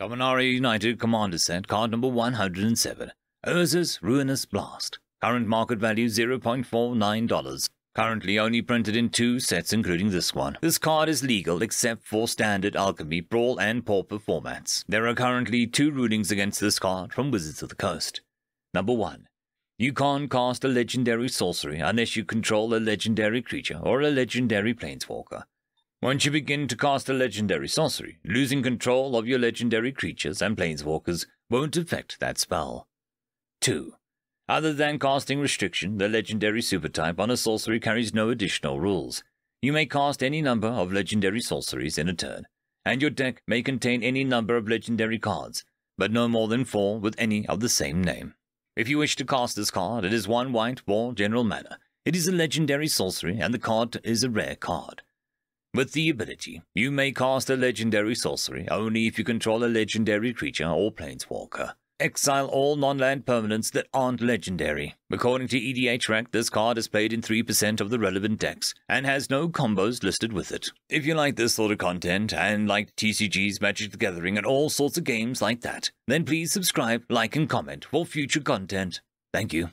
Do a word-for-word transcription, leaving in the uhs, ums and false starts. Dominaria United Commander Set, card number one hundred seven. Urza's Ruinous Blast. Current market value zero point four nine dollars. Currently only printed in two sets, including this one. This card is legal except for Standard, Alchemy, Brawl and Pauper formats. There are currently two rulings against this card from Wizards of the Coast. Number one. You can't cast a legendary sorcery unless you control a legendary creature or a legendary planeswalker. Once you begin to cast a legendary sorcery, losing control of your legendary creatures and planeswalkers won't affect that spell. two. Other than casting restriction, the legendary supertype on a sorcery carries no additional rules. You may cast any number of legendary sorceries in a turn, and your deck may contain any number of legendary cards, but no more than four with any of the same name. If you wish to cast this card, it is one white for general mana. It is a legendary sorcery, and the card is a rare card. With the ability, you may cast a legendary sorcery only if you control a legendary creature or planeswalker. Exile all non-land permanents that aren't legendary. According to E D H R E C, this card is played in three percent of the relevant decks and has no combos listed with it. If you like this sort of content and like T C G's Magic: The Gathering and all sorts of games like that, then please subscribe, like and comment for future content. Thank you.